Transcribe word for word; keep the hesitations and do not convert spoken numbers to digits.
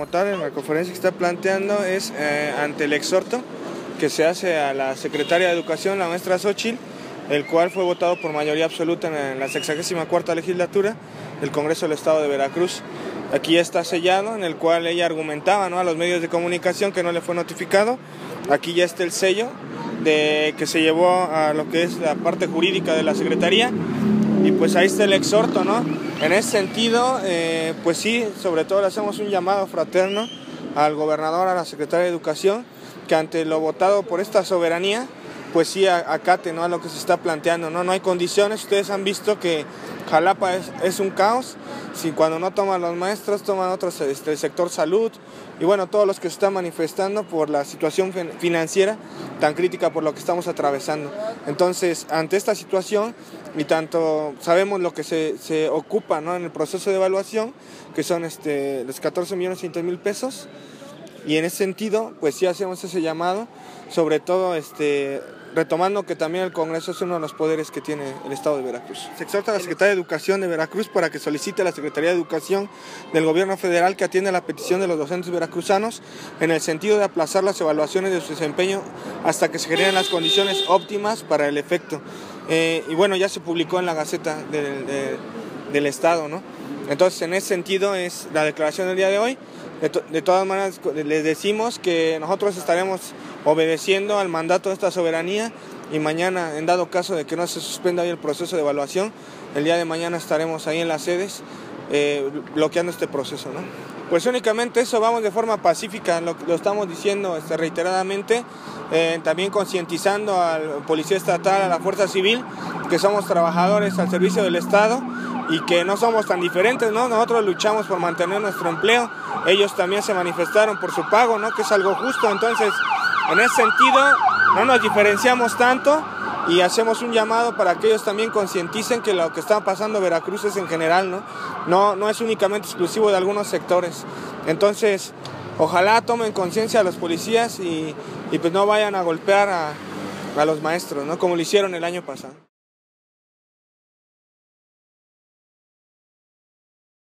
como tal, en la conferencia que está planteando es eh, ante el exhorto que se hace a la secretaria de Educación, la maestra Xochitl, el cual fue votado por mayoría absoluta en la sexagésima cuarta legislatura del Congreso del Estado de Veracruz. Aquí está sellado, en el cual ella argumentaba, ¿no?, a los medios de comunicación que no le fue notificado. Aquí ya está el sello de que se llevó a lo que es la parte jurídica de la Secretaría, y pues ahí está el exhorto, ¿no? En ese sentido, eh, pues sí, sobre todo le hacemos un llamado fraterno al gobernador, a la secretaria de Educación, que ante lo votado por esta soberanía, pues sí, acate, ¿no?, a lo que se está planteando, ¿no? No hay condiciones. Ustedes han visto que Xalapa es, es un caos. Si cuando no toman los maestros, toman otros, este, el sector salud, y bueno, todos los que se están manifestando por la situación financiera tan crítica por lo que estamos atravesando. Entonces, ante esta situación, y tanto sabemos lo que se, se ocupa, ¿no?, en el proceso de evaluación, que son este, los catorce millones cientos mil pesos, y en ese sentido, pues sí hacemos ese llamado, sobre todo este... retomando que también el Congreso es uno de los poderes que tiene el Estado de Veracruz. Se exhorta a la Secretaría de Educación de Veracruz para que solicite a la Secretaría de Educación del Gobierno Federal que atienda la petición de los docentes veracruzanos en el sentido de aplazar las evaluaciones de su desempeño hasta que se generen las condiciones óptimas para el efecto. Eh, y bueno, ya se publicó en la Gaceta del, de, del Estado, ¿no? Entonces, en ese sentido es la declaración del día de hoy. De, to de todas maneras, les decimos que nosotros estaremos obedeciendo al mandato de esta soberanía, y mañana, en dado caso de que no se suspenda hoy el proceso de evaluación, el día de mañana estaremos ahí en las sedes eh, bloqueando este proceso, ¿no? Pues únicamente eso, vamos de forma pacífica, lo, lo estamos diciendo este, reiteradamente, eh, también concientizando al policía estatal, a la fuerza civil, que somos trabajadores al servicio del Estado, y que no somos tan diferentes, ¿no? Nosotros luchamos por mantener nuestro empleo, ellos también se manifestaron por su pago, ¿no?, que es algo justo. Entonces, en ese sentido, no nos diferenciamos tanto, y hacemos un llamado para que ellos también concienticen que lo que está pasando en Veracruz es en general, ¿no? No, no es únicamente exclusivo de algunos sectores. Entonces, ojalá tomen conciencia a los policías y, y pues no vayan a golpear a, a los maestros, ¿no?, como lo hicieron el año pasado.